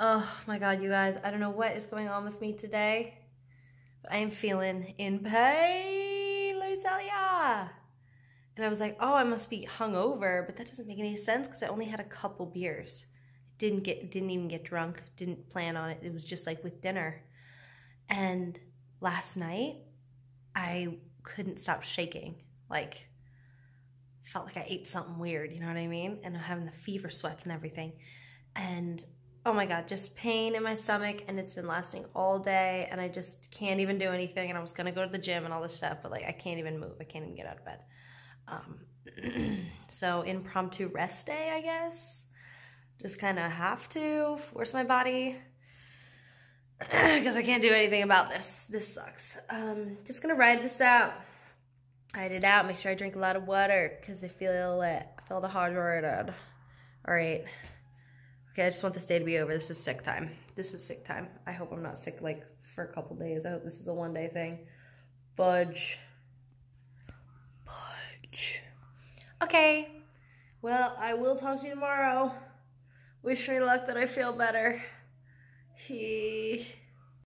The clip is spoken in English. Oh my God, you guys, I don't know what is going on with me today, but I am feeling in pain, let me tell ya. And I was like, oh, I must be hungover, but that doesn't make any sense because I only had a couple beers. Didn't even get drunk, didn't plan on it. It was just like with dinner. And last night, I couldn't stop shaking. Like, felt like I ate something weird, you know what I mean? And I'm having the fever sweats and everything. And oh my God, just pain in my stomach, and it's been lasting all day, and I just can't even do anything. And I was gonna go to the gym and all this stuff, but like I can't even move, I can't even get out of bed. So impromptu rest day, I guess. Just kind of have to force my body because I can't do anything about this. This sucks. Just gonna ride this out. Ride it out. Make sure I drink a lot of water because I feel it. I feel dehydrated. All right. Okay, I just want this day to be over. This is sick time. This is sick time. I hope I'm not sick like for a couple days. I hope this is a one-day thing. Fudge. Okay, well, I will talk to you tomorrow. Wish me luck that I feel better.